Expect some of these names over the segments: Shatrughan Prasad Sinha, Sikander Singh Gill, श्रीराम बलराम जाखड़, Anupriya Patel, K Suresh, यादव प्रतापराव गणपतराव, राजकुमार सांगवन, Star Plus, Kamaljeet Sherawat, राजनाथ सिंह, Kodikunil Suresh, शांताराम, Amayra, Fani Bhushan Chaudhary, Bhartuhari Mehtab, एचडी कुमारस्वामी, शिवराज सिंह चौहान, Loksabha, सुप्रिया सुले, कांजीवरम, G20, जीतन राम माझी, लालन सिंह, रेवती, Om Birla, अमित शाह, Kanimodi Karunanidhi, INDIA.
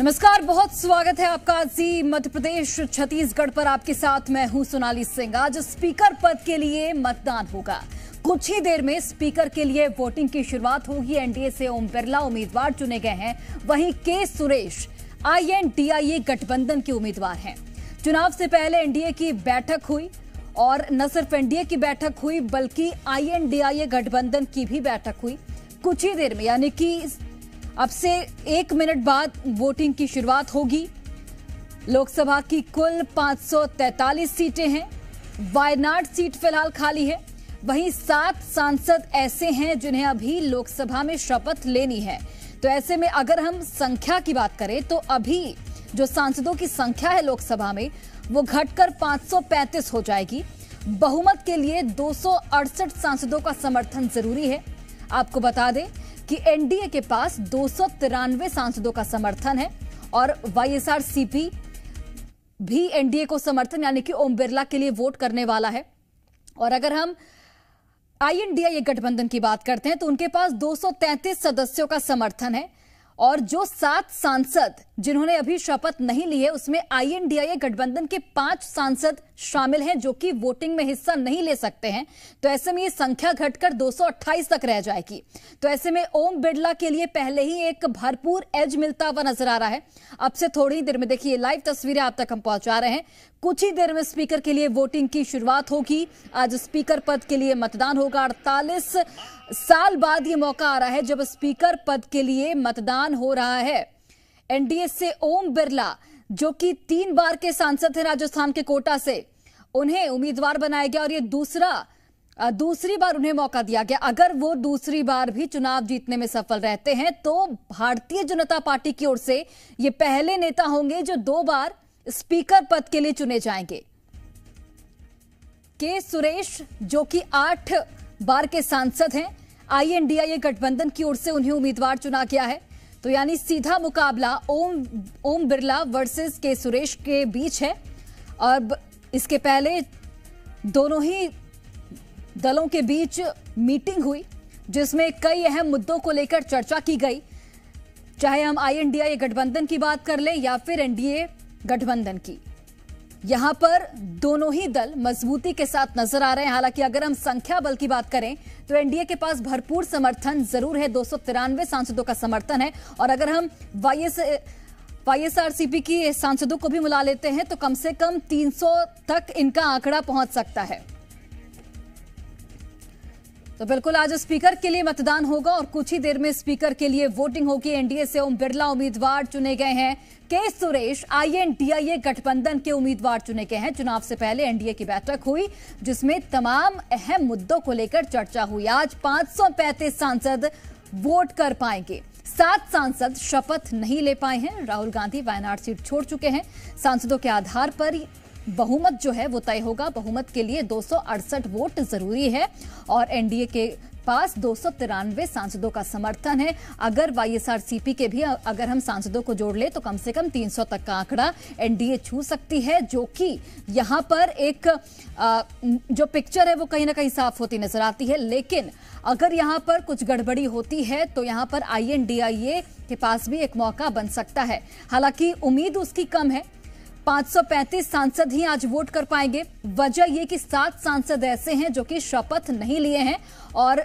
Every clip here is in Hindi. नमस्कार, बहुत स्वागत है आपका जी मध्य प्रदेश छत्तीसगढ़ पर। आपके साथ मैं हूं सोनाली सिंह। आज स्पीकर पद के लिए मतदान होगा। कुछ ही देर में स्पीकर के लिए वोटिंग की शुरुआत होगी। एनडीए से ओम बिरला उम्मीदवार चुने गए हैं, वहीं के सुरेश INDIA गठबंधन के उम्मीदवार हैं। चुनाव से पहले एनडीए की बैठक हुई और न सिर्फ एनडीए की बैठक हुई बल्कि INDIA गठबंधन की भी बैठक हुई। कुछ ही देर में यानी कि अब से 1 मिनट बाद वोटिंग की शुरुआत होगी। लोकसभा की कुल 543 सीटें हैं। वायनाड सीट फिलहाल खाली है, वहीं 7 सांसद ऐसे हैं जिन्हें अभी लोकसभा में शपथ लेनी है। तो ऐसे में अगर हम संख्या की बात करें तो अभी जो सांसदों की संख्या है लोकसभा में वो घटकर 535 हो जाएगी। बहुमत के लिए 268 सांसदों का समर्थन जरूरी है। आपको बता दें कि एनडीए के पास 293 सांसदों का समर्थन है और YSRCP भी एनडीए को समर्थन यानी कि ओम बिरला के लिए वोट करने वाला है। और अगर हम INDIA गठबंधन की बात करते हैं तो उनके पास 233 सदस्यों का समर्थन है और जो 7 सांसद जिन्होंने अभी शपथ नहीं ली है उसमें INDIA गठबंधन के 5 सांसद शामिल हैं जो कि वोटिंग में हिस्सा नहीं ले सकते हैं। तो ऐसे में ये संख्या घटकर 228 तक रह जाएगी। तो ऐसे में ओम बिरला के लिए पहले ही एक भरपूर एज मिलता हुआ नजर आ रहा है। अब से थोड़ी देर में देखिए लाइव तस्वीरें आप तक हम पहुंचा रहे हैं। कुछ ही देर में स्पीकर के लिए वोटिंग की शुरुआत होगी। आज स्पीकर पद के लिए मतदान होगा। 48 साल बाद ये मौका आ रहा है जब स्पीकर पद के लिए मतदान हो रहा है। एनडीए से ओम बिरला जो कि 3 बार के सांसद हैं राजस्थान के कोटा से, उन्हें उम्मीदवार बनाया गया और ये दूसरी बार उन्हें मौका दिया गया। अगर वो दूसरी बार भी चुनाव जीतने में सफल रहते हैं तो भारतीय जनता पार्टी की ओर से ये पहले नेता होंगे जो 2 बार स्पीकर पद के लिए चुने जाएंगे। के सुरेश जो कि 8 बार के सांसद हैं, INDIA गठबंधन की ओर से उन्हें उम्मीदवार चुना गया है। तो यानी सीधा मुकाबला ओम बिरला वर्सेस के सुरेश के बीच है। और इसके पहले दोनों ही दलों के बीच मीटिंग हुई जिसमें कई अहम मुद्दों को लेकर चर्चा की गई, चाहे हम INDIA गठबंधन की बात कर लें या फिर एनडीए गठबंधन की। यहां पर दोनों ही दल मजबूती के साथ नजर आ रहे हैं। हालांकि अगर हम संख्या बल की बात करें तो एनडीए के पास भरपूर समर्थन जरूर है, 293 सांसदों का समर्थन है। और अगर हम YSRCP की सांसदों को भी मिला लेते हैं तो कम से कम 300 तक इनका आंकड़ा पहुंच सकता है। तो बिल्कुल आज स्पीकर के लिए मतदान होगा और कुछ ही देर में स्पीकर के लिए वोटिंग होगी। एनडीए से ओम बिरला उम्मीदवार चुने गए हैं। के सुरेश INDIA गठबंधन के उम्मीदवार चुने गए हैं। चुनाव से पहले एनडीए की बैठक हुई जिसमें तमाम अहम मुद्दों को लेकर चर्चा हुई। आज 535 सांसद वोट कर पाएंगे। 7 सांसद शपथ नहीं ले पाए हैं। राहुल गांधी वायनाड सीट छोड़ चुके हैं। सांसदों के आधार पर बहुमत जो है वो तय होगा। बहुमत के लिए 268 वोट जरूरी है और एनडीए के पास 293 सांसदों का समर्थन है। अगर YSRCP के भी अगर हम सांसदों को जोड़ ले तो कम से कम 300 तक का आंकड़ा एनडीए छू सकती है, जो कि यहां पर एक जो पिक्चर है वो कहीं ना कहीं साफ होती नजर आती है। लेकिन अगर यहां पर कुछ गड़बड़ी होती है तो यहां पर INDIA के पास भी एक मौका बन सकता है। हालांकि उम्मीद उसकी कम है, 535 सांसद ही आज वोट कर पाएंगे। वजह यह कि 7 सांसद ऐसे हैं जो कि शपथ नहीं लिए हैं और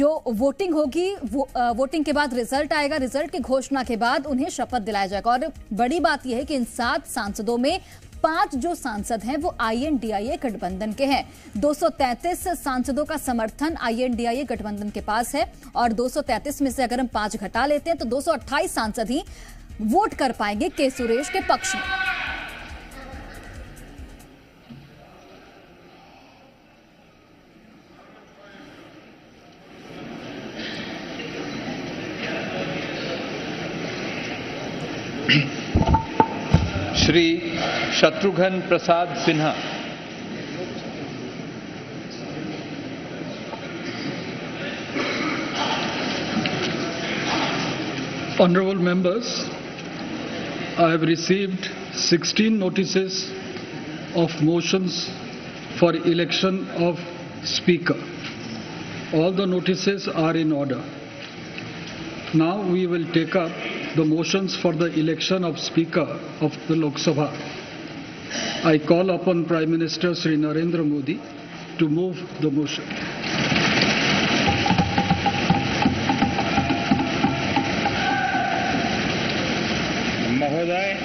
जो वोटिंग होगी वोटिंग के बाद रिजल्ट आएगा। रिजल्ट की घोषणा के बाद उन्हें शपथ दिलाया जाएगा। और बड़ी बात यह है कि इन 7 सांसदों में 5 जो सांसद हैं वो INDIA गठबंधन के हैं। 233 सांसदों का समर्थन INDIA गठबंधन के पास है और 233 में से अगर हम 5 घटा लेते हैं तो 228 सांसद ही वोट कर पाएंगे के सुरेश के पक्ष में। Shri Shatrughan Prasad Sinha. Honorable members, I have received 16 notices of motions for election of speaker. All the notices are in order. Now we will take up the motions for the election of Speaker of the Lok Sabha, I call upon Prime Minister Shri Narendra Modi to move the motion. महोदय,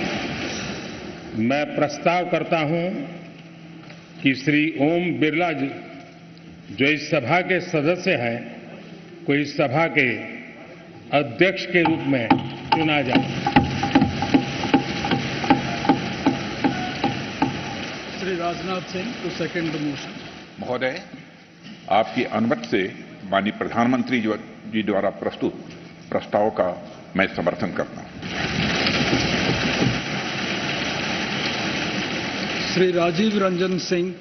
मैं प्रस्ताव करता हूं कि श्री ओम बिरला जो इस सभा के सदस्य हैं, को इस सभा के अध्यक्ष के रूप में चुना जाए। Shri राजनाथ सिंह to second the motion. महोदय, आपकी अनुमति से माननीय प्रधानमंत्री जी द्वारा प्रस्तुत प्रस्ताव का मैं समर्थन करता हूं। श्री राजीव रंजन सिंह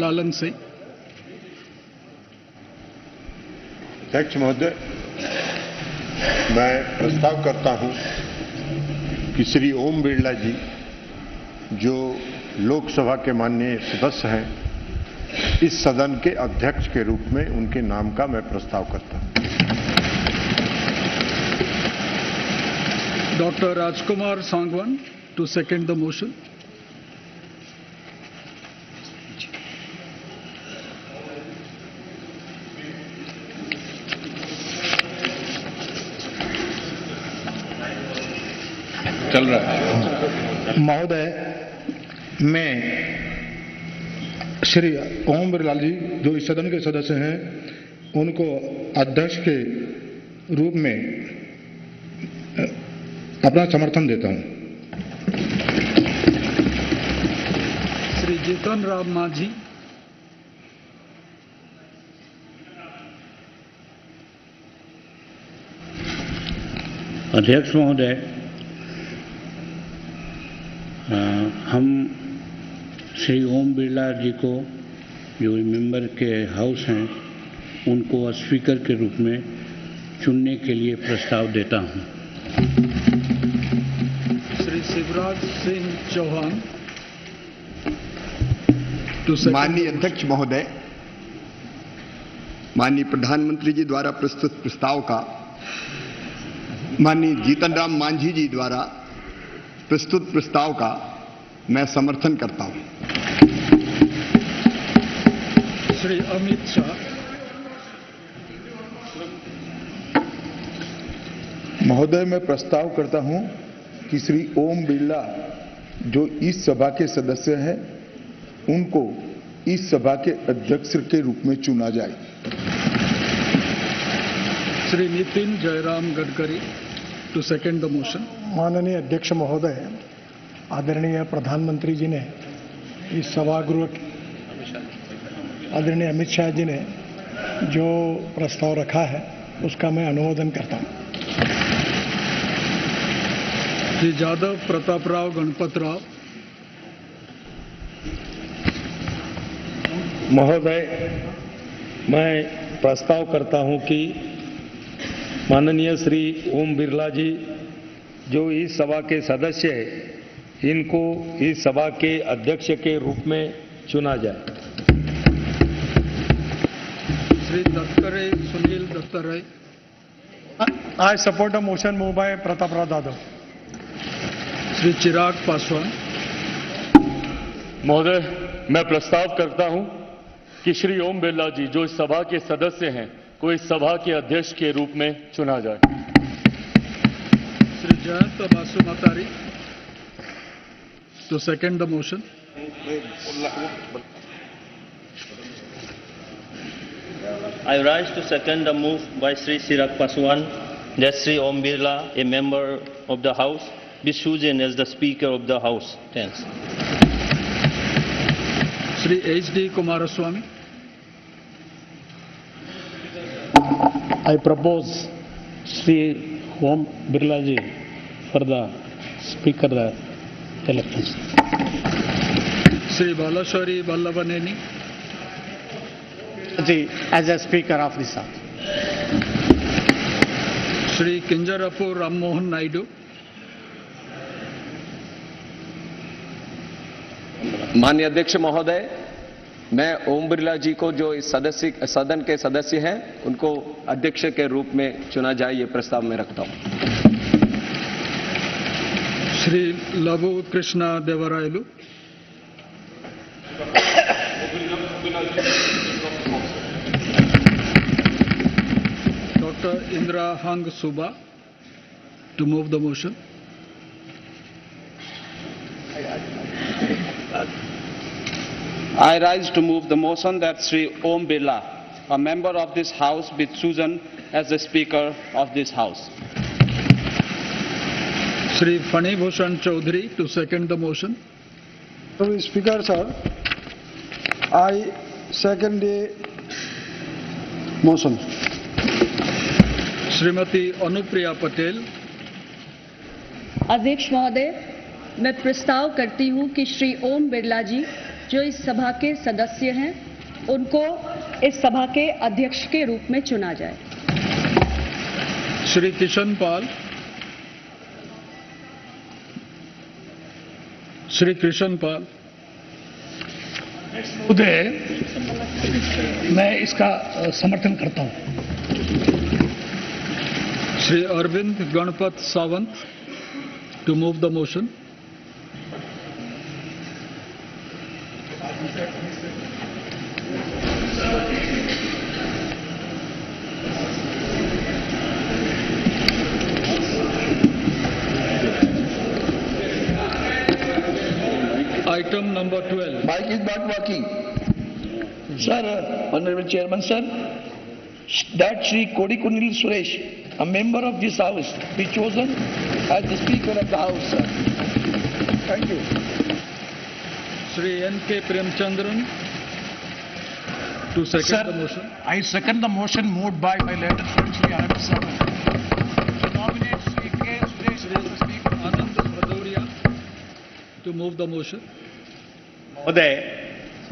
लालन सिंह। अध्यक्ष महोदय, मैं प्रस्ताव करता हूं कि श्री ओम बिरला जी जो लोकसभा के माननीय सदस्य हैं, इस सदन के अध्यक्ष के रूप में उनके नाम का मैं प्रस्ताव करता हूं। Doctor राजकुमार सांगवन to second the motion. चल रहा है महोदय, मैं श्री ओम बिरला जी जो इस सदन के सदस्य हैं, उनको अध्यक्ष के रूप में अपना समर्थन देता हूं। श्री जीतन राम माझी। अध्यक्ष महोदय, हम श्री ओम बिरला जी को जो मेंबर के हाउस हैं, उनको स्पीकर के रूप में चुनने के लिए प्रस्ताव देता हूं। श्री शिवराज सिंह चौहान। माननीय अध्यक्ष महोदय, माननीय प्रधानमंत्री जी द्वारा प्रस्तुत प्रस्ताव का माननीय जीतन राम माझी जी द्वारा प्रस्तुत प्रस्ताव का मैं समर्थन करता हूं। श्री अमित शाह। महोदय, मैं प्रस्ताव करता हूं कि श्री ओम बिरला जो इस सभा के सदस्य हैं, उनको इस सभा के अध्यक्ष के रूप में चुना जाए। Shri Nitin Jairam Gadkari to second the motion. माननीय अध्यक्ष महोदय, आदरणीय प्रधानमंत्री जी ने इस सभागृह आदरणीय अमित शाह जी ने जो प्रस्ताव रखा है, उसका मैं अनुमोदन करता हूं। श्री यादव प्रतापराव गणपतराव। महोदय, मैं प्रस्ताव करता हूं कि माननीय श्री ओम बिरला जी जो इस सभा के सदस्य है, इनको इस सभा के अध्यक्ष के रूप में चुना जाए। Shri Dattare Sunil Dattare. I support a motion moved by Prataprao Yadav. Shri Chirag Paswan. महोदय, मैं प्रस्ताव करता हूं कि श्री ओम बिरला जी जो इस सभा के सदस्य हैं, को इस सभा के अध्यक्ष के रूप में चुना जाए। Shri Jayant Basumatary to second the motion. I rise to second the move by Sri Chirag Paswan that Sri Om Birla, a member of the House, be chosen as the Speaker of the House. Thanks. Sri एचडी कुमारस्वामी. I propose Sri Om Birla ji for the speaker the election. Sri Balasori Ballavaneeni ji as a speaker of this house. Sri Kinjraapur Rammohan Naidu. माननीय अध्यक्ष महोदय, मैं ओम बिरला जी को जो इस सदन के सदस्य हैं, उनको अध्यक्ष के रूप में चुना जाए, ये प्रस्ताव मैं रखता हूं। Shri Lavu Krishna Devarayalu, doctor Indra Hang Subba to move the motion. I rise to move the motion that Sri Om Birla, a member of this house, be chosen as the Speaker of this house. Sri Fani Bhushan Chaudhary to second the motion. Mr. Speaker, sir, I second the motion. Srimati Anupriya Patel. अध्यक्ष महोदय, मैं प्रस्ताव करती हूं कि श्री ओम बिरला जी जो इस सभा के सदस्य हैं उनको इस सभा के अध्यक्ष के रूप में चुना जाए. श्री किशन पाल. श्री कृष्ण पाल. महोदय, मैं इसका समर्थन करता हूं. Shri Arvind Ganpat Sawant to move the motion. Item number 12. Mic is not working. Sir, Honorable Chairman, sir, that Shri Kodikunil Suresh, a member of this house, be chosen as the Speaker of the House, sir. Thank you. Shri NK Premchandran to second the motion. Sir, I second the motion moved by my letter from Shri Anand Saran. Nominate Shri K Suresh as the Speaker. Anand Bhadoria to move the motion. महोदय,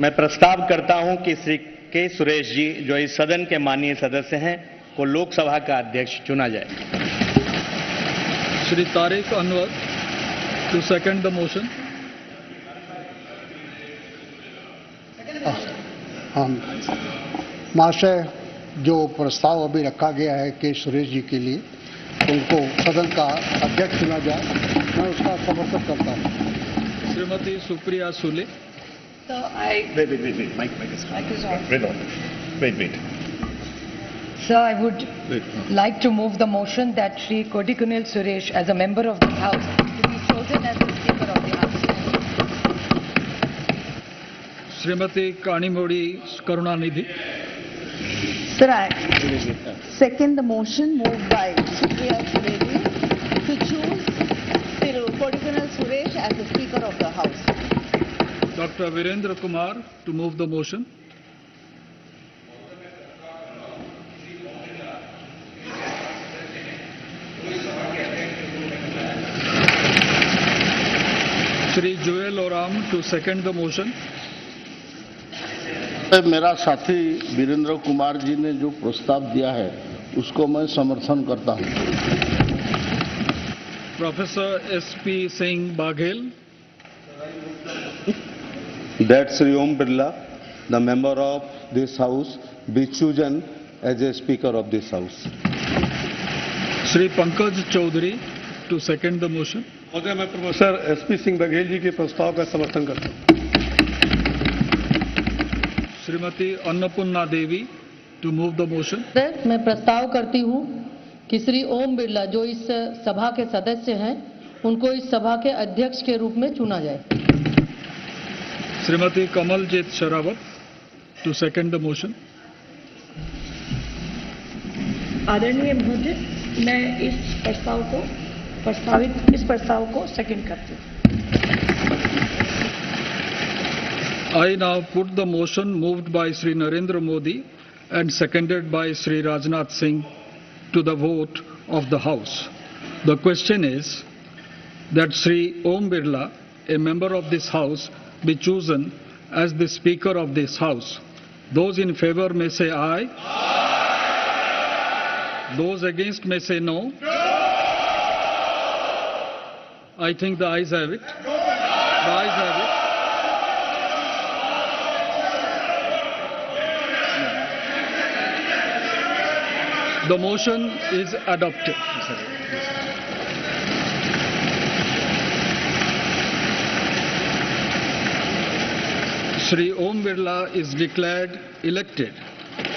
मैं प्रस्ताव करता हूं कि श्री के सुरेश जी जो इस सदन के माननीय सदस्य हैं को लोकसभा का अध्यक्ष चुना जाए. Shri Tariq Anwar to second the motion. महाशय, जो प्रस्ताव अभी रखा गया है के सुरेश जी के लिए उनको सदन का अध्यक्ष चुना जाए, मैं उसका समर्थन करता हूँ. Shrimati सुप्रिया सुले. So I would like to move the motion that Shri Kodikunil Suresh, as a member of the House, to be chosen as the Speaker of the House. Srimati Kanimodi Karunanidhi. Sir, I second the motion moved by Supriya Sule to choose Shri Kodikunil Suresh as the Speaker of the House. Dr. Virendra Kumar to move the motion. Shri Jual Oram to second the motion. मेरा साथी वीरेंद्र कुमार जी ने जो प्रस्ताव दिया है उसको मैं समर्थन करता हूं. Professor SP Singh Baghel. That Shri Om Birla, the member of this house, be chosen as a speaker of this house. Shri Pankaj Chaudhary to second the motion. महोदय, मैं प्रोफेसर एसपी सिंह बघेल जी के प्रस्ताव का समर्थन करता हूं. Shrimati Annapurna Devi to move the motion. Sir, मैं प्रस्ताव करती हूं कि श्री ओम बिरला जो इस सभा के सदस्य हैं उनको इस सभा के अध्यक्ष के रूप में चुना जाए. Shrimati Kamaljeet Sehrawat to second the motion. आदरणीय महोदय, मैं इस प्रस्ताव को सेकंड करती हूं. I now put the motion moved by Sri Narendra Modi and seconded by Sri Rajnath Singh to the vote of the House. The question is that Sri Om Birla, a member of this House, be chosen as the Speaker of this House. Those in favor may say aye. Aye. Those against may say no. I think the ayes have it. The ayes have it. The motion is adopted. Shri Om Birla is declared elected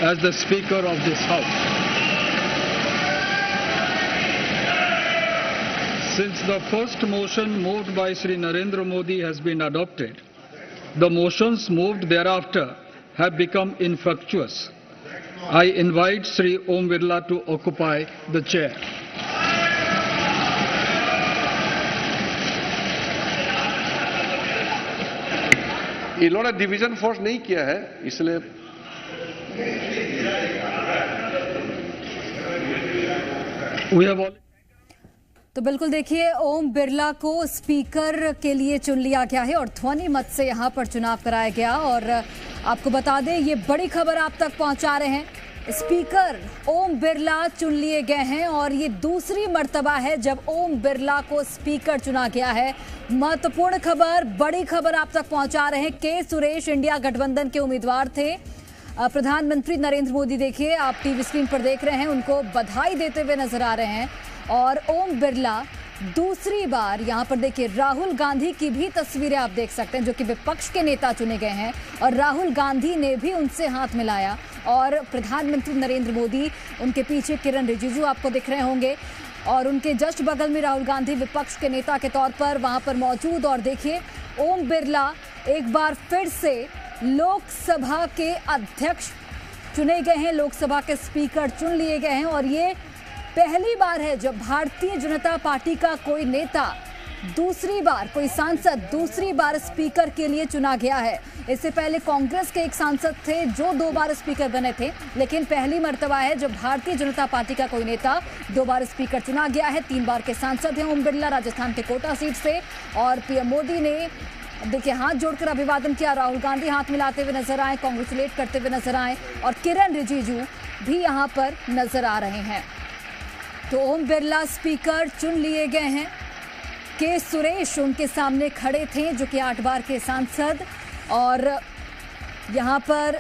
as the Speaker of this House. Since the first motion moved by Shri Narendra Modi has been adopted, the motions moved thereafter have become infructuous. I invite Shri Om Birla to occupy the chair. इन्होंने डिवीजन फोर्स नहीं किया है, इसलिए तो बिल्कुल देखिए, ओम बिरला को स्पीकर के लिए चुन लिया गया है और ध्वनि मत से यहां पर चुनाव कराया गया। और आपको बता दें, ये बड़ी खबर आप तक पहुंचा रहे हैं, स्पीकर ओम बिरला चुन लिए गए हैं और ये दूसरी मर्तबा है जब ओम बिरला को स्पीकर चुना गया है। महत्वपूर्ण खबर, बड़ी खबर आप तक पहुंचा रहे हैं। के सुरेश इंडिया गठबंधन के उम्मीदवार थे। प्रधानमंत्री नरेंद्र मोदी, देखिए आप टीवी स्क्रीन पर देख रहे हैं, उनको बधाई देते हुए नजर आ रहे हैं। और ओम बिरला दूसरी बार, यहाँ पर देखिए राहुल गांधी की भी तस्वीरें आप देख सकते हैं जो कि विपक्ष के नेता चुने गए हैं और राहुल गांधी ने भी उनसे हाथ मिलाया। और प्रधानमंत्री नरेंद्र मोदी, उनके पीछे किरण रिजिजू आपको दिख रहे होंगे और उनके जस्ट बगल में राहुल गांधी विपक्ष के नेता के तौर पर वहाँ पर मौजूद। और देखिए ओम बिरला एक बार फिर से लोकसभा के अध्यक्ष चुने गए हैं, लोकसभा के स्पीकर चुन लिए गए हैं। और ये पहली बार है जब भारतीय जनता पार्टी का कोई नेता दूसरी बार, कोई सांसद दूसरी बार स्पीकर के लिए चुना गया है। इससे पहले कांग्रेस के एक सांसद थे जो दो बार स्पीकर बने थे, लेकिन पहली मर्तबा है जब भारतीय जनता पार्टी का कोई नेता दो बार स्पीकर चुना गया है। 3 बार के सांसद हैं ओम बिरला, राजस्थान के कोटा सीट से। और पीएम मोदी ने देखिए हाथ जोड़कर अभिवादन किया, राहुल गांधी हाथ मिलाते हुए नजर आए, कांग्रेचुलेट करते हुए नजर आए और किरण रिजिजू भी यहाँ पर नजर आ रहे हैं। तो ओम बिरला स्पीकर चुन लिए गए हैं। के सुरेश उनके सामने खड़े थे जो कि 8 बार के सांसद। और यहाँ पर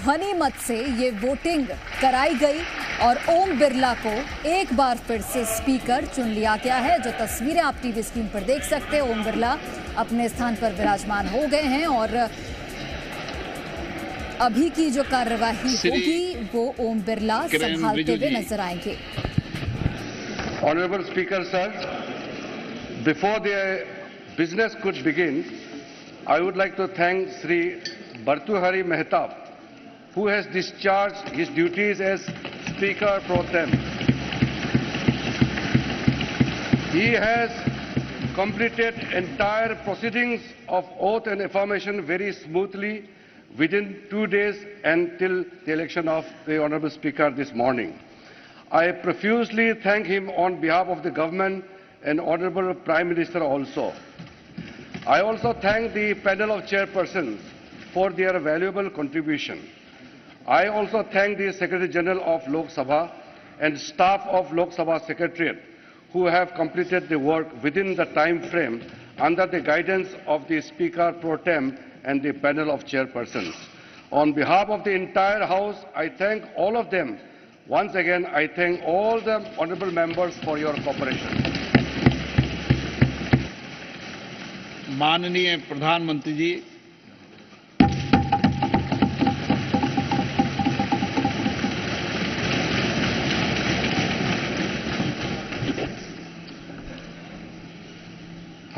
ध्वनि मत से ये वोटिंग कराई गई और ओम बिरला को एक बार फिर से स्पीकर चुन लिया गया है। जो तस्वीरें आप टीवी स्क्रीन पर देख सकते हैं, ओम बिरला अपने स्थान पर विराजमान हो गए हैं और अभी की जो कार्यवाही होगी वो ओम बिरला संभालते हुए नजर आएंगे। Honorable Speaker, sir, before the business could begin, I would like to thank Sri Bhartuhari Mehtab, who has discharged his duties as Speaker pro tem. He has completed entire proceedings of oath and affirmation very smoothly within 2 days until the election of the Honorable Speaker this morning. I profusely thank him on behalf of the government and Honorable Prime Minister also. I also thank the panel of chairpersons for their valuable contribution. I also thank the Secretary General of Lok Sabha and staff of Lok Sabha Secretariat who have completed the work within the time frame under the guidance of the Speaker Pro Tem and the panel of chairpersons. On behalf of the entire House, I thank all of them. Once again, I thank all the honourable members for your cooperation. माननीय प्रधानमंत्री जी,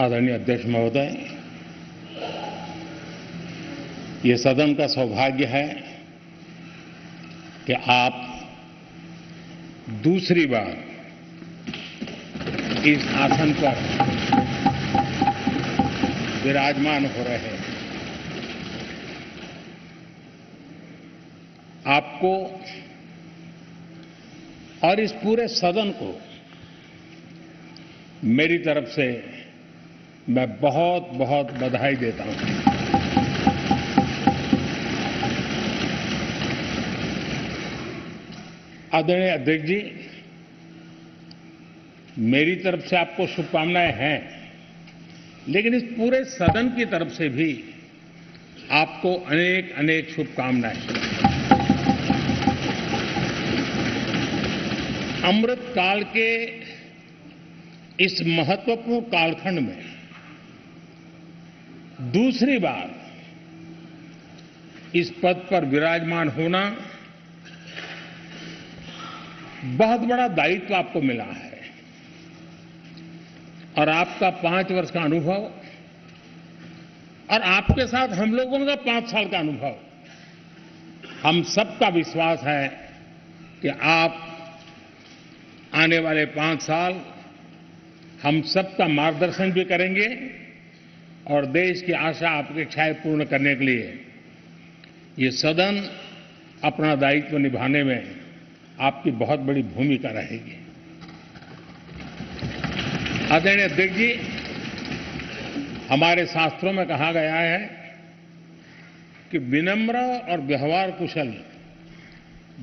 आदरणीय अध्यक्ष महोदय, ये सदन का सौभाग्य है कि आप दूसरी बार इस आसन पर विराजमान हो रहे हैं। आपको और इस पूरे सदन को मेरी तरफ से मैं बहुत बहुत बधाई देता हूं। आदरणीय अध्यक्ष जी, मेरी तरफ से आपको शुभकामनाएं हैं, लेकिन इस पूरे सदन की तरफ से भी आपको अनेक अनेक शुभकामनाएं। अमृत काल के इस महत्वपूर्ण कालखंड में दूसरी बार इस पद पर विराजमान होना बहुत बड़ा दायित्व आपको मिला है और आपका 5 वर्ष का अनुभव और आपके साथ हम लोगों का 5 साल का अनुभव, हम सबका विश्वास है कि आप आने वाले 5 साल हम सबका मार्गदर्शन भी करेंगे और देश की आशा अपेक्षाएं पूर्ण करने के लिए ये सदन अपना दायित्व निभाने में आपकी बहुत बड़ी भूमिका रहेगी। आदरणीय अध्यक्ष जी, हमारे शास्त्रों में कहा गया है कि विनम्र और व्यवहार कुशल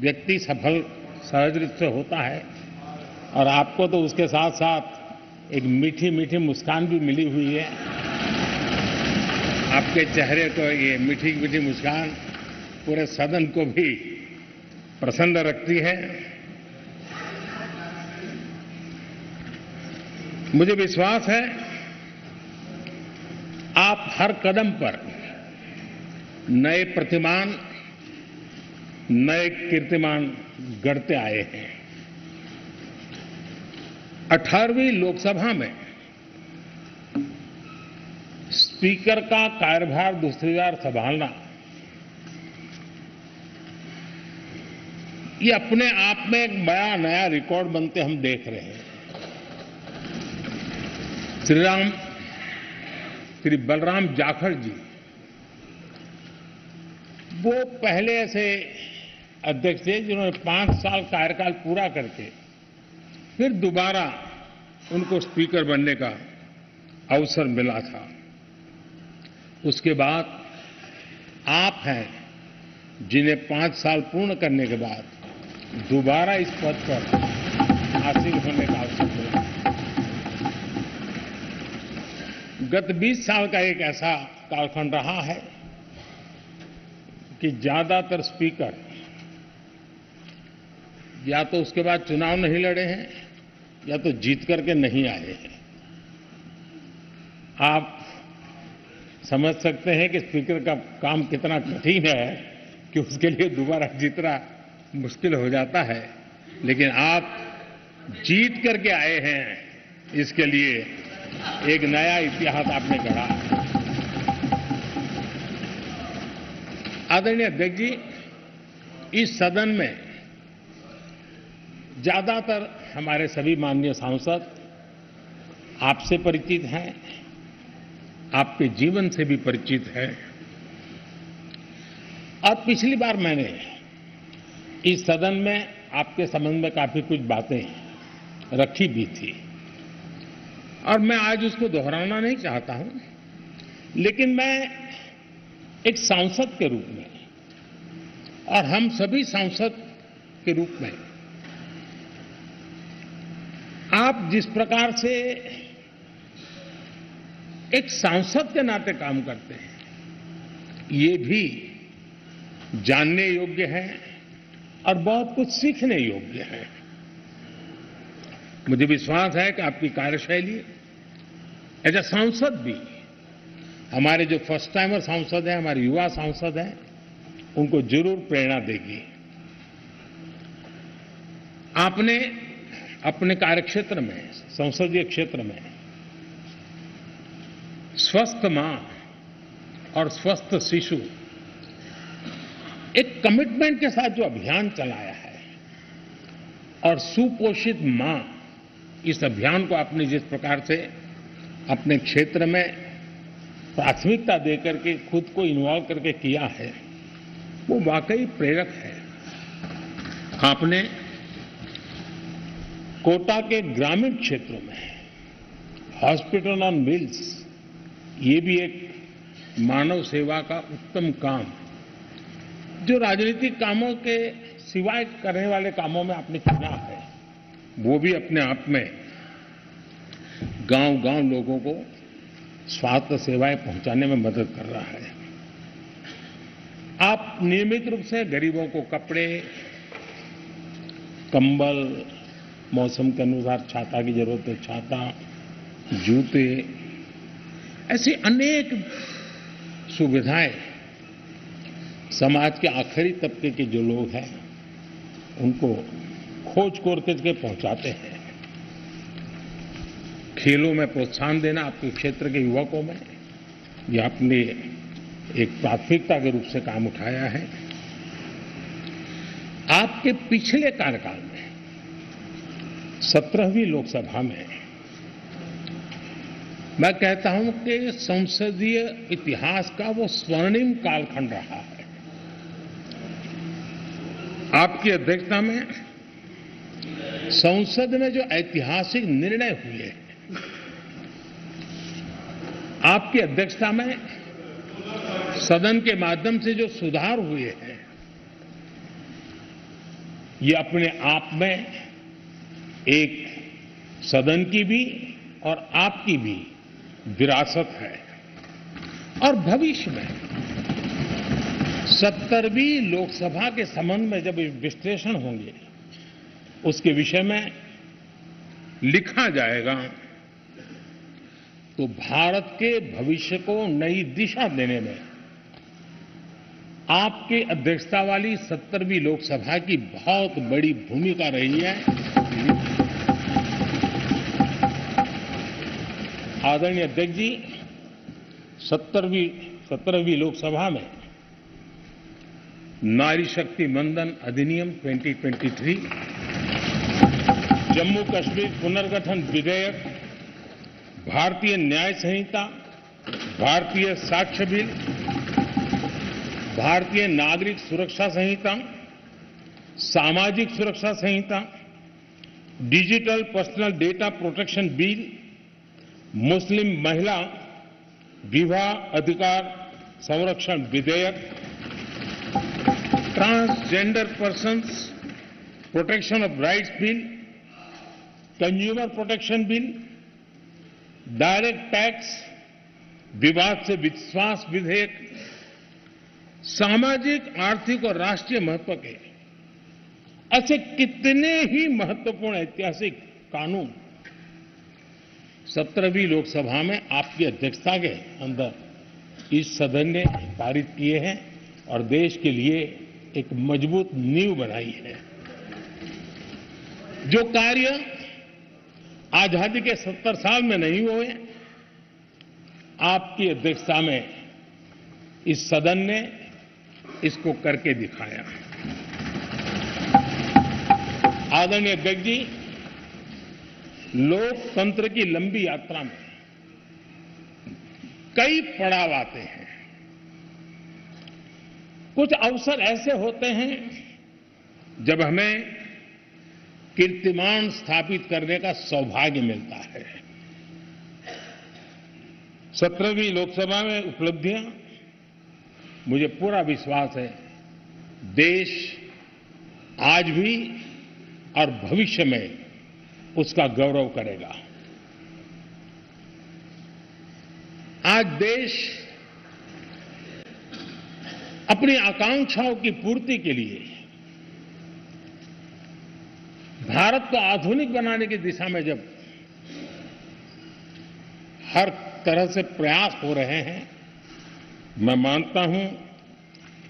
व्यक्ति सफल सहज रूप से होता है और आपको तो उसके साथ साथ एक मीठी मीठी मुस्कान भी मिली हुई है। आपके चेहरे को ये मीठी मीठी मुस्कान पूरे सदन को भी प्रसन्न रखती है। मुझे विश्वास है आप हर कदम पर नए प्रतिमान, नए कीर्तिमान गढ़ते आए हैं। 18वीं लोकसभा में स्पीकर का कार्यभार दूसरी बार संभालना ये अपने आप में एक नया रिकॉर्ड बनते हम देख रहे हैं। श्री बलराम जाखड़ जी वो पहले ऐसे अध्यक्ष थे जिन्होंने 5 साल कार्यकाल पूरा करके फिर दोबारा उनको स्पीकर बनने का अवसर मिला था। उसके बाद आप हैं जिन्हें 5 साल पूर्ण करने के बाद दोबारा इस पद पर हासिल होने का अवसर मिला। गत 20 साल का एक ऐसा कालखंड रहा है कि ज्यादातर स्पीकर या तो उसके बाद चुनाव नहीं लड़े हैं या तो जीत करके नहीं आए हैं। आप समझ सकते हैं कि स्पीकर का काम कितना कठिन है कि उसके लिए दोबारा जीतना मुश्किल हो जाता है, लेकिन आप जीत करके आए हैं, इसके लिए एक नया इतिहास आपने गढ़ा। आदरणीय अध्यक्ष जी, इस सदन में ज्यादातर हमारे सभी माननीय सांसद आपसे परिचित हैं, आपके जीवन से भी परिचित हैं और पिछली बार मैंने इस सदन में आपके संबंध में काफी कुछ बातें रखी भी थी और मैं आज उसको दोहराना नहीं चाहता हूं, लेकिन मैं एक सांसद के रूप में और हम सभी सांसद के रूप में आप जिस प्रकार से एक सांसद के नाते काम करते हैं ये भी जानने योग्य है और बहुत कुछ सीखने योग्य है। मुझे विश्वास है कि आपकी कार्यशैली एज ए सांसद भी हमारे जो फर्स्ट टाइमर सांसद हैं, हमारे युवा सांसद हैं, उनको जरूर प्रेरणा देगी। आपने अपने कार्यक्षेत्र में, संसदीय क्षेत्र में स्वस्थ मां और स्वस्थ शिशु एक कमिटमेंट के साथ जो अभियान चलाया है और सुपोषित मां इस अभियान को आपने जिस प्रकार से अपने क्षेत्र में प्राथमिकता देकर के खुद को इन्वॉल्व करके किया है वो वाकई प्रेरक है। आपने कोटा के ग्रामीण क्षेत्रों में हॉस्पिटल ऑन व्हील्स ये भी एक मानव सेवा का उत्तम काम जो राजनीतिक कामों के सिवाय करने वाले कामों में आपने चुना है वो भी अपने आप में गांव-गांव लोगों को स्वास्थ्य सेवाएं पहुंचाने में मदद कर रहा है। आप नियमित रूप से गरीबों को कपड़े, कंबल, मौसम के अनुसार छाता की जरूरत है छाता, जूते, ऐसी अनेक सुविधाएं समाज के आखिरी तबके के जो लोग हैं उनको खोज करके के पहुंचाते हैं। खेलों में प्रोत्साहन देना आपके क्षेत्र के युवकों में, यह आपने एक प्राथमिकता के रूप से काम उठाया है। आपके पिछले कार्यकाल में 17वीं लोकसभा में मैं कहता हूं कि संसदीय इतिहास का वो स्वर्णिम कालखंड रहा है। आपकी अध्यक्षता में संसद में जो ऐतिहासिक निर्णय हुए, आपकी अध्यक्षता में सदन के माध्यम से जो सुधार हुए हैं, ये अपने आप में एक सदन की भी और आपकी भी विरासत है। और भविष्य में 70वीं लोकसभा के संबंध में जब विश्लेषण होंगे, उसके विषय में लिखा जाएगा तो भारत के भविष्य को नई दिशा देने में आपकी अध्यक्षता वाली 70वीं लोकसभा की बहुत बड़ी भूमिका रही है। आदरणीय अध्यक्ष जी, 17वीं लोकसभा में नारी शक्ति मंदन अधिनियम 2023, जम्मू कश्मीर पुनर्गठन विधेयक, भारतीय न्याय संहिता, भारतीय साक्ष्य बिल, भारतीय नागरिक सुरक्षा संहिता, सामाजिक सुरक्षा संहिता, digital personal data protection bill, मुस्लिम महिला विवाह अधिकार संरक्षण विधेयक, transgender persons protection of rights bill, consumer protection bill, direct tax, विवाद से विश्वास विधेयक, सामाजिक, आर्थिक और राष्ट्रीय महत्व के ऐसे कितने ही महत्वपूर्ण ऐतिहासिक कानून 17वीं लोकसभा में आपकी अध्यक्षता के अंदर इस सदन ने पारित किए हैं और देश के लिए एक मजबूत नींव बनाई है। जो कार्य आजादी के 70 साल में नहीं हुए, आपकी अध्यक्षता में इस सदन ने इसको करके दिखाया। आदरणीय अध्यक्ष जी, लोकतंत्र की लंबी यात्रा में कई पड़ाव आते हैं। कुछ अवसर ऐसे होते हैं जब हमें कीर्तिमान स्थापित करने का सौभाग्य मिलता है। 17वीं लोकसभा में उपलब्धियां, मुझे पूरा विश्वास है देश आज भी और भविष्य में उसका गौरव करेगा। आज देश अपनी आकांक्षाओं की पूर्ति के लिए भारत को आधुनिक बनाने की दिशा में जब हर तरह से प्रयास हो रहे हैं, मैं मानता हूं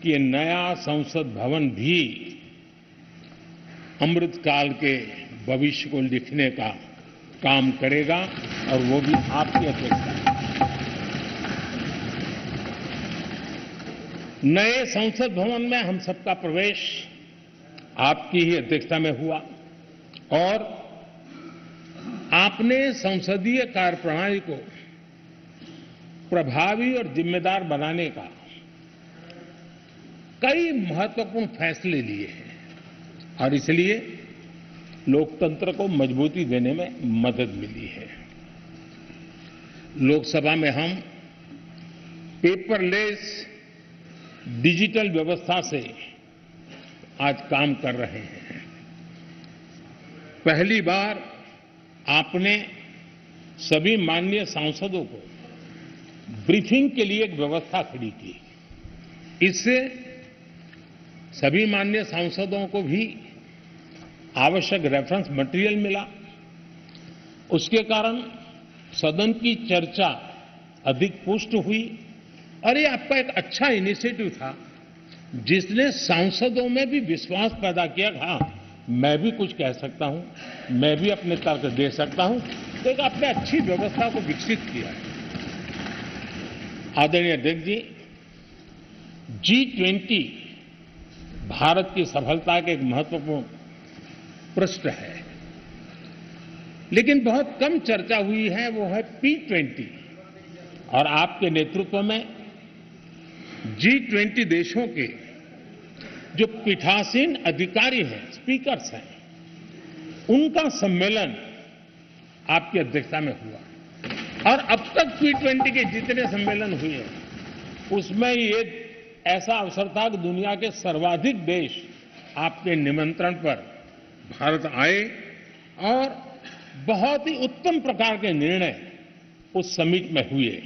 कि ये नया संसद भवन भी अमृतकाल के भविष्य को लिखने का काम करेगा और वो भी आपकी अपेक्षा। नए संसद भवन में हम सबका प्रवेश आपकी ही अध्यक्षता में हुआ और आपने संसदीय कार्यप्रणाली को प्रभावी और जिम्मेदार बनाने का कई महत्वपूर्ण फैसले लिए हैं और इसलिए लोकतंत्र को मजबूती देने में मदद मिली है। लोकसभा में हम पेपरलेस डिजिटल व्यवस्था से आज काम कर रहे हैं। पहली बार आपने सभी माननीय सांसदों को ब्रीफिंग के लिए एक व्यवस्था खड़ी की। इससे सभी माननीय सांसदों को भी आवश्यक रेफरेंस मटेरियल मिला। उसके कारण सदन की चर्चा अधिक पुष्ट हुई और ये आपका एक अच्छा इनिशिएटिव था जिसने सांसदों में भी विश्वास पैदा किया कि हाँ मैं भी कुछ कह सकता हूं, मैं भी अपने तर्क दे सकता हूं, तो एक अपने अच्छी व्यवस्था को विकसित किया है। आदरणीय अध्यक्ष जी, G20 भारत की सफलता के एक महत्वपूर्ण पृष्ठ है, लेकिन बहुत कम चर्चा हुई है, वो है P20। और आपके नेतृत्व में G20 देशों के जो पीठासीन अधिकारी हैं, स्पीकर्स हैं, उनका सम्मेलन आपकी अध्यक्षता में हुआ। और अब तक G20 के जितने सम्मेलन हुए हैं उसमें ये ऐसा अवसर था कि दुनिया के सर्वाधिक देश आपके निमंत्रण पर भारत आए और बहुत ही उत्तम प्रकार के निर्णय उस समिट में हुए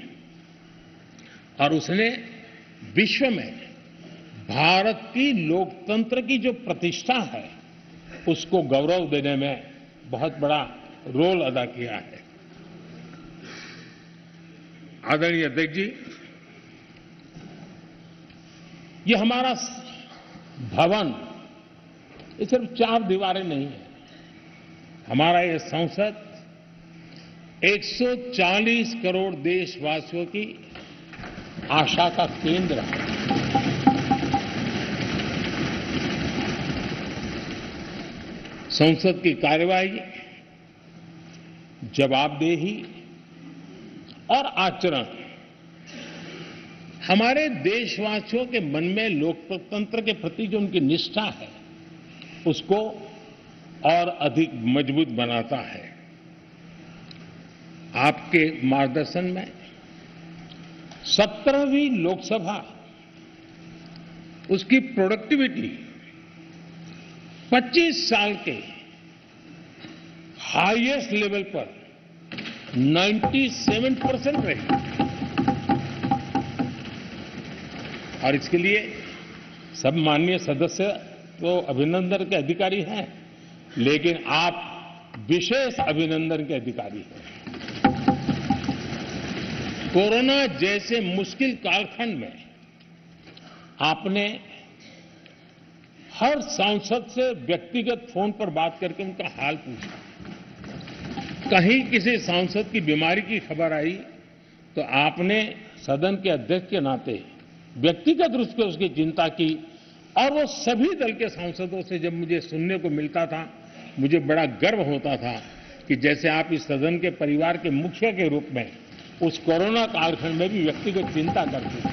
और उसने विश्व में भारत की लोकतंत्र की जो प्रतिष्ठा है उसको गौरव देने में बहुत बड़ा रोल अदा किया है। आदरणीय अध्यक्ष जी, ये हमारा भवन ये सिर्फ चार दीवारें नहीं है, हमारा ये संसद 140 करोड़ देशवासियों की आशा का केंद्र है। संसद की कार्यवाही, जवाबदेही और आचरण हमारे देशवासियों के मन में लोकतंत्र के प्रति जो उनकी निष्ठा है उसको और अधिक मजबूत बनाता है। आपके मार्गदर्शन में 17वीं लोकसभा उसकी प्रोडक्टिविटी 25 साल के हाईएस्ट लेवल पर 97% रही और इसके लिए सब माननीय सदस्य तो अभिनंदन के अधिकारी हैं, लेकिन आप विशेष अभिनंदन के अधिकारी हैं। कोरोना जैसे मुश्किल कालखंड में आपने हर सांसद से व्यक्तिगत फोन पर बात करके उनका हाल पूछा। कहीं किसी सांसद की बीमारी की खबर आई तो आपने सदन के अध्यक्ष के नाते व्यक्तिगत रूप से उसकी चिंता की और वो सभी दल के सांसदों से जब मुझे सुनने को मिलता था मुझे बड़ा गर्व होता था कि जैसे आप इस सदन के परिवार के मुखिया के रूप में उस कोरोना कालखंड में भी व्यक्तिगत चिंता करते हैं।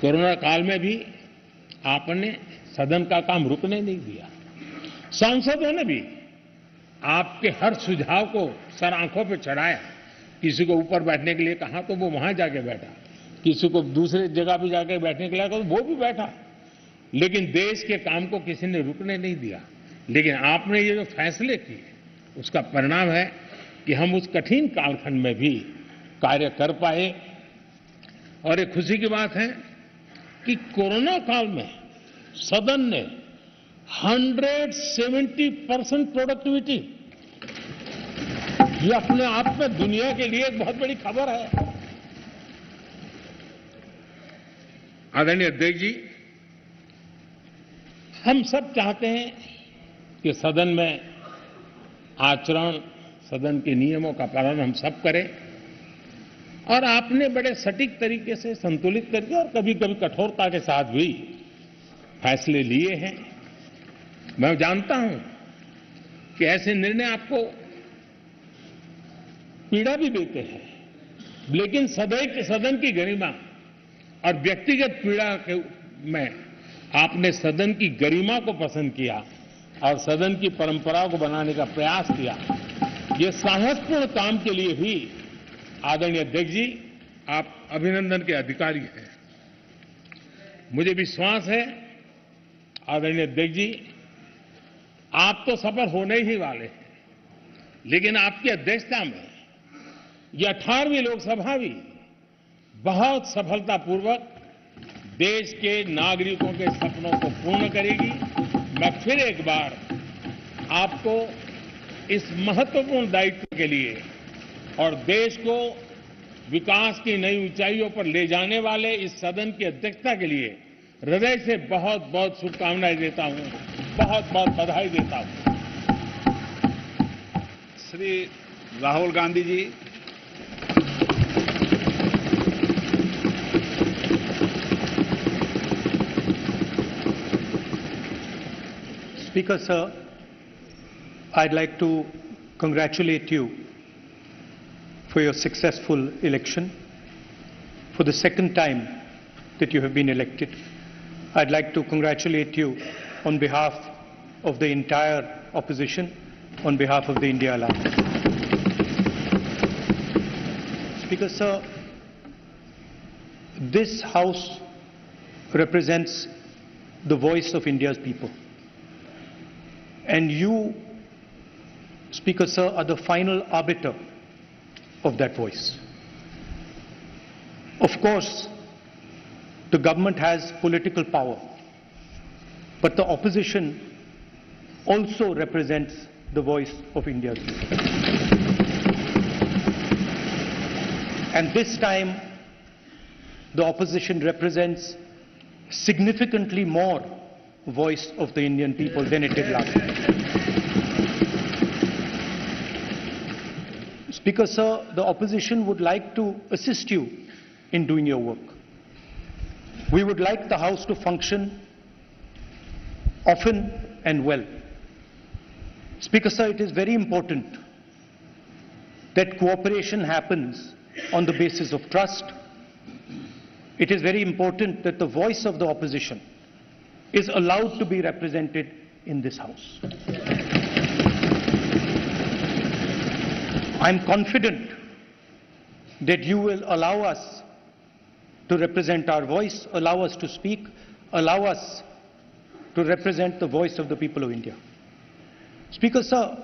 कोरोना काल में भी आपने सदन का काम रुकने नहीं दिया, सांसदों ने भी आपके हर सुझाव को सर आंखों पर चढ़ाया। किसी को ऊपर बैठने के लिए कहा तो वो वहां जाके बैठा, किसी को दूसरे जगह भी जाके बैठने के लिए कहा तो वो भी बैठा, लेकिन देश के काम को किसी ने रुकने नहीं दिया। लेकिन आपने ये जो फैसले किए उसका परिणाम है कि हम उस कठिन कालखंड में भी कार्य कर पाए। और एक खुशी की बात है कि कोरोना काल में सदन ने 170% प्रोडक्टिविटी, ये अपने आप में दुनिया के लिए एक बहुत बड़ी खबर है। आदरणीय अध्यक्ष जी, हम सब चाहते हैं कि सदन में आचरण, सदन के नियमों का पालन हम सब करें और आपने बड़े सटीक तरीके से, संतुलित तरीके और कभी कभी कठोरता के साथ भी फैसले लिए हैं। मैं जानता हूं कि ऐसे निर्णय आपको पीड़ा भी देते हैं, लेकिन सदन की गरिमा और व्यक्तिगत पीड़ा के में आपने सदन की गरिमा को पसंद किया और सदन की परंपराओं को बनाने का प्रयास किया। ये साहसपूर्ण काम के लिए भी आदरणीय अध्यक्ष जी आप अभिनंदन के अधिकारी हैं। मुझे विश्वास है आदरणीय अध्यक्ष जी आप तो सफल होने ही वाले हैं, लेकिन आपकी अध्यक्षता में यह 18वीं लोकसभा भी बहुत सफलतापूर्वक देश के नागरिकों के सपनों को पूर्ण करेगी। मैं फिर एक बार आपको इस महत्वपूर्ण दायित्व के लिए और देश को विकास की नई ऊंचाइयों पर ले जाने वाले इस सदन की अध्यक्षता के लिए हृदय से बहुत बहुत शुभकामनाएं देता हूं, बहुत बहुत बधाई देता हूं। Shri Rahul Gandhi ji, Speaker sir, I'd like to congratulate you for your successful election. For the second time that you have been elected, I'd like to congratulate you on behalf of the entire opposition, on behalf of the India Alliance. Speaker sir, this house represents the voice of India's people. And you, Speaker sir, are the final arbiter of that voice. Of course, the government has political power, but the opposition also represents the voice of India. And this time, the opposition represents significantly more voice of the Indian people than it did last time. Speaker sir, the opposition would like to assist you in doing your work. We would like the House to function often and well. Speaker sir, it is very important that cooperation happens on the basis of trust. It is very important that the voice of the opposition is allowed to be represented in this House. I am confident that you will allow us to represent our voice, allow us to speak, allow us to represent the voice of the people of India. Speaker sir,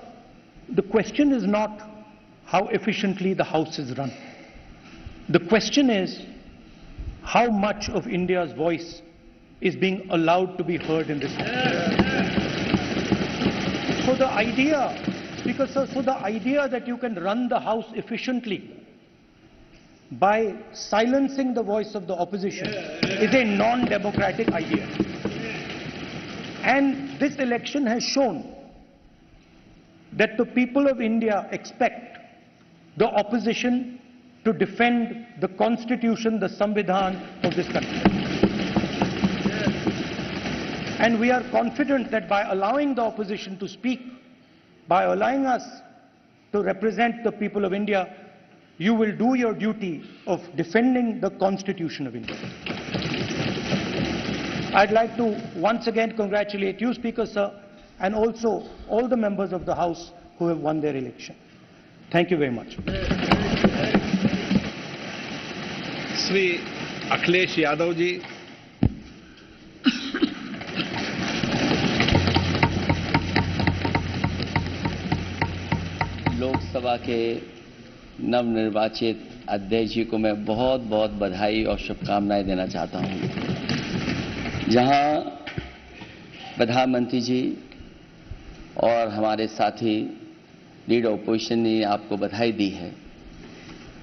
the question is not how efficiently the House is run. The question is how much of India's voice is being allowed to be heard in this House. So the idea, Speaker sir, so the idea that you can run the House efficiently by silencing the voice of the opposition is a non-democratic idea. And this election has shown that the people of India expect the opposition to defend the Constitution, the Samvidhan of this country. And we are confident that by allowing the opposition to speak, by allowing us to represent the people of India, you will do your duty of defending the Constitution of India. I'd like to once again congratulate you, Speaker sir, and also all the members of the House who have won their election. Thank you very much. Shri Akhilesh Yadav ji. Lok Sabha के नवनिर्वाचित अध्यक्ष जी को मैं बहुत बहुत बधाई और शुभकामनाएं देना चाहता हूं। जहां प्रधानमंत्री जी और हमारे साथी लीडर ओपोजिशन ने आपको बधाई दी है,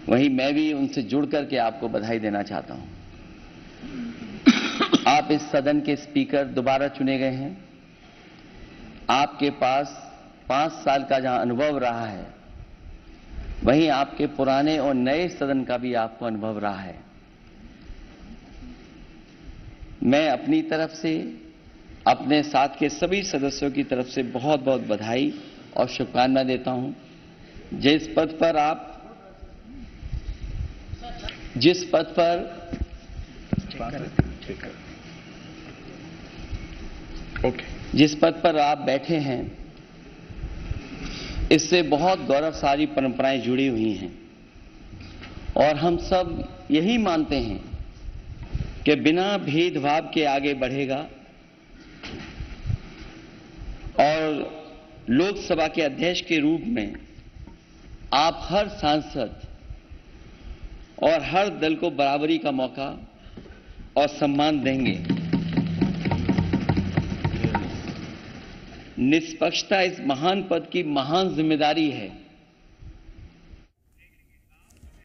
वहीं मैं भी उनसे जुड़ करके आपको बधाई देना चाहता हूं। आप इस सदन के स्पीकर दोबारा चुने गए हैं। आपके पास 5 साल का जहां अनुभव रहा है, वहीं आपके पुराने और नए सदन का भी आपको अनुभव रहा है। मैं अपनी तरफ से, अपने साथ के सभी सदस्यों की तरफ से बहुत बहुत बधाई और शुभकामनाएं देता हूं। जिस पद पर आप बैठे हैं, इससे बहुत गौरवशाली परंपराएं जुड़ी हुई हैं और हम सब यही मानते हैं कि बिना भेदभाव के आगे बढ़ेगा और लोकसभा के अध्यक्ष के रूप में आप हर सांसद और हर दल को बराबरी का मौका और सम्मान देंगे। निष्पक्षता इस महान पद की महान जिम्मेदारी है